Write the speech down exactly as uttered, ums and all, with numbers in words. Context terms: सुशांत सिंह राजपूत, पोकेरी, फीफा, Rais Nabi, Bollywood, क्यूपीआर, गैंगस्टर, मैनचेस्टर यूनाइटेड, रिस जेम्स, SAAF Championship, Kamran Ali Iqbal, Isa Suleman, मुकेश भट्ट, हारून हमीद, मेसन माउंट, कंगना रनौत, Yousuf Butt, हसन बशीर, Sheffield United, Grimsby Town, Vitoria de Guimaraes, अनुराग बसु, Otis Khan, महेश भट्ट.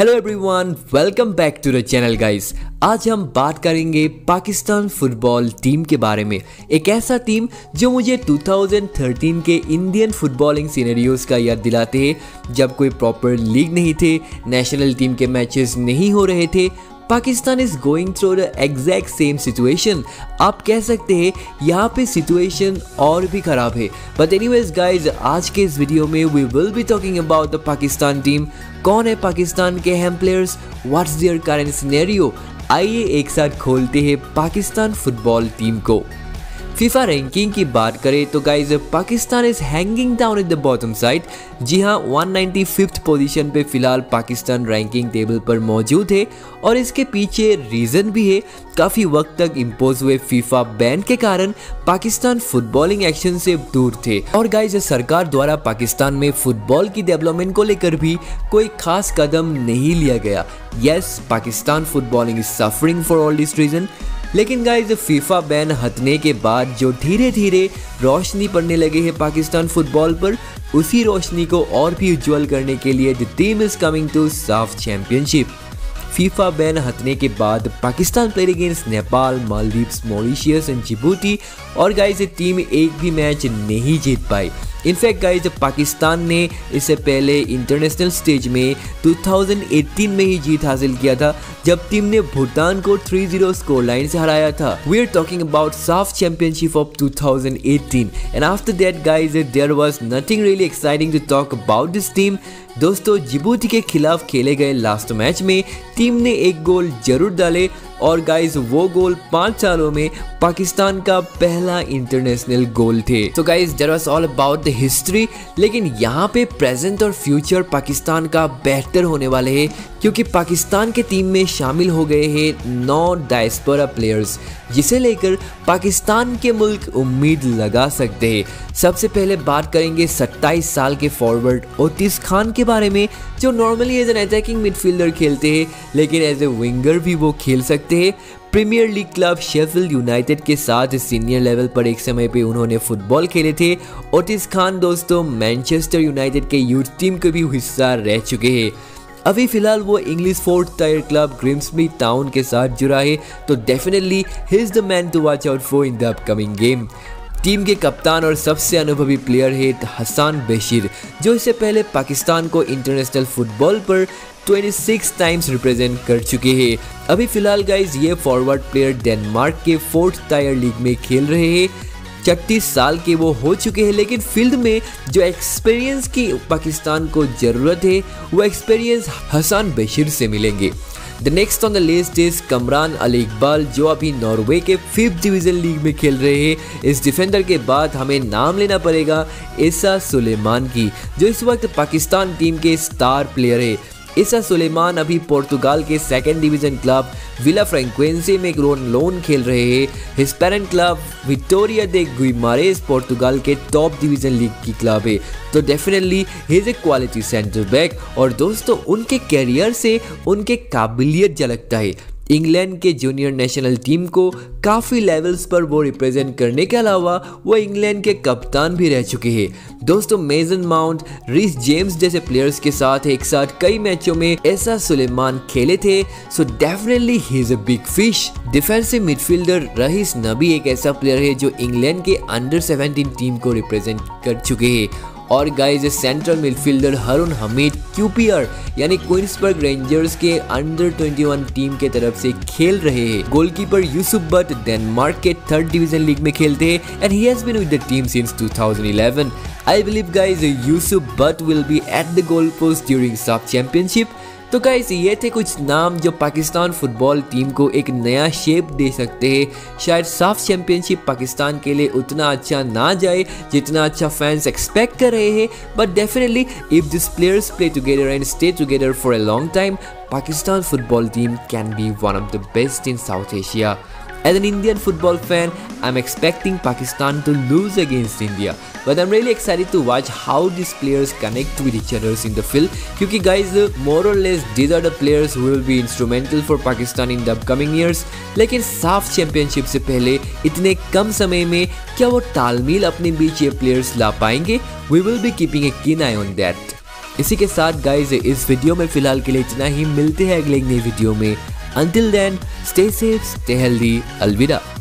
Hello everyone, welcome back to the channel guys. आज हम बात करेंगे पाकिस्तान फुटबॉल टीम के बारे में, एक ऐसा टीम जो मुझे दो हज़ार तेरह के इंडियन फुटबॉलिंग सीनेरियोज का याद दिलाते हैं, जब कोई प्रॉपर लीग नहीं थे, नेशनल टीम के मैचेस नहीं हो रहे थे। Pakistan is going through the exact same situation. आप कह सकते हैं यहाँ पे सिचुएशन और भी ख़राब है। बट एनीवेज गाइज, आज के इस वीडियो में we will be talking about the Pakistan team. कौन है पाकिस्तान के अहम players, what's their current scenario. आइए एक साथ खोलते हैं पाकिस्तान फुटबॉल टीम को। फीफा रैंकिंग की बात करें तो guys Pakistan is hanging down at the bottom side. जी हाँ, एक सौ पचानवे पोजीशन पे फिलहाल पाकिस्तान रैंकिंग टेबल पर मौजूद है और इसके पीछे रीज़न भी है। काफ़ी वक्त तक इम्पोज हुए फीफा बैन के कारण पाकिस्तान फुटबॉलिंग एक्शन से दूर थे और गाइज सरकार द्वारा पाकिस्तान में फुटबॉल की डेवलपमेंट को लेकर भी कोई खास कदम नहीं लिया गया। Yes, Pakistan footballing is suffering for all this reason. लेकिन गाइज फीफा बैन हटने के बाद जो धीरे धीरे रोशनी पड़ने लगे है पाकिस्तान फुटबॉल पर, उसी रोशनी को और भी उज्जवल करने के लिए the team is coming to साफ चैंपियनशिप। फीफा बैन हटने के बाद Pakistan played against Nepal, Maldives, Mauritius and Djibouti और गाइज टीम एक भी मैच नहीं जीत पाई। इनफैक्ट गाइज पाकिस्तान ने इससे पहले इंटरनेशनल स्टेज में दो हज़ार अठारह में ही जीत हासिल किया था, जब टीम ने भूटान को तीन शून्य स्कोर लाइन से हराया था। वी आर टॉकिंग अबाउट साफ चैंपियनशिप ऑफ दो हज़ार अठारह and after that guys there was nothing really exciting to talk about this team. दोस्तों, जिबूती के खिलाफ खेले गए लास्ट मैच में टीम ने एक गोल जरूर डाले और गाइज वो गोल पाँच सालों में पाकिस्तान का पहला इंटरनेशनल गोल थे। तो guys there was all about the history, लेकिन यहाँ पे प्रेजेंट और फ्यूचर पाकिस्तान का बेहतर होने वाले हैं, क्योंकि पाकिस्तान के टीम में शामिल हो गए हैं नौ डायस्पोरा प्लेयर्स, जिसे लेकर पाकिस्तान के मुल्क उम्मीद लगा सकते हैं। सबसे पहले बात करेंगे सत्ताईस साल के फॉरवर्ड ओटिस खान के बारे में, जो normally as an attacking midfielder खेलते हैं, लेकिन एज ए विंगर भी वो खेल सकते हैं। Premiere league club Sheffield United के साथ सीनियर लेवल पर एक समय पे उन्होंने फुटबॉल खेले थे। ओटिस खान दोस्तों मैनचेस्टर यूनाइटेड के यूथ टीम के भी हिस्सा रह चुके हैं। अभी फिलहाल वो English fourth tier club Grimsby Town के साथ जुड़ा है, तो definitely he is the man to watch out for in the upcoming game. Team के कप्तान और सबसे अनुभवी प्लेयर है हसन बशीर, जो इससे पहले पाकिस्तान को इंटरनेशनल फुटबॉल पर छब्बीस टाइम्स रिप्रेजेंट कर चुके हैं। अभी फिलहाल गाइज ये फॉरवर्ड प्लेयर डेनमार्क के फोर्थ टायर लीग में खेल रहे हैं। छत्तीस साल के वो हो चुके हैं, लेकिन फील्ड में जो एक्सपीरियंस की पाकिस्तान को ज़रूरत है, वो एक्सपीरियंस हसन बशीर से मिलेंगे। The next on the list is Kamran Ali Iqbal, जो अभी नॉर्वे के फिफ्थ डिवीज़न लीग में खेल रहे हैं। इस डिफेंडर के बाद हमें नाम लेना पड़ेगा ईसा सुलेमान की, जो इस वक्त पाकिस्तान टीम के स्टार प्लेयर है। ईसा सुलेमान अभी पोर्तुगाल के second division club Vila Franquense में लोन खेल रहे हैं। His parent club Vitoria de Guimaraes Portugal के टॉप डिवीज़न लीग की क्लब है, तो definitely he is a quality centre back और दोस्तों उनके कैरियर से उनके काबिलियत झलकता है। इंग्लैंड के जूनियर नेशनल टीम को काफ़ी लेवल्स पर वो रिप्रेजेंट करने के अलावा वो इंग्लैंड के कप्तान भी रह चुके हैं। दोस्तों, मेसन माउंट, रिस जेम्स जैसे प्लेयर्स के साथ एक साथ कई मैचों में ईसा सुलेमान खेले थे, so definitely he is a big fish. Defensive midfielder Rais Nabi एक ऐसा प्लेयर है जो इंग्लैंड के अंडर सेवेंटीन टीम को रिप्रेजेंट कर चुके हैं। और guys central midfielder हारून हमीद क्यूपीआर यानी क्वींस पार्क रेंजर्स के अंडर इक्कीस टीम के तरफ से खेल रहे हैं। गोलकीपर यूसुफ बट डेनमार्क के थर्ड डिवीज़न लीग में खेलते हैं and he has been with the team since दो हज़ार ग्यारह। I believe guys Yusuf Butt will be at the goal post during साफ चैंपियनशिप। तो गाइज ये थे कुछ नाम जो पाकिस्तान फुटबॉल टीम को एक नया शेप दे सकते हैं। शायद साफ चैंपियनशिप पाकिस्तान के लिए उतना अच्छा ना जाए जितना अच्छा फैंस एक्सपेक्ट कर रहे हैं, but definitely if this players play together and stay together for a long time, Pakistan football team can be one of the best in South Asia. As an Indian football fan, I'm expecting Pakistan to lose against India, but I'm really excited to watch how these players connect with each other in the field. Because guys, more or less, these are the players who will be instrumental for Pakistan in the upcoming years. लेकिन साफ championship से पहले इतने कम समय में क्या वो तालमेल अपने बीच ये players ला पाएंगे? We will be keeping a keen eye on that. इसी के साथ गाइज इस वीडियो में फिलहाल के लिए इतना ही, मिलते हैं अगले नई वीडियो में। Until then stay safe, stay healthy, अलविदा।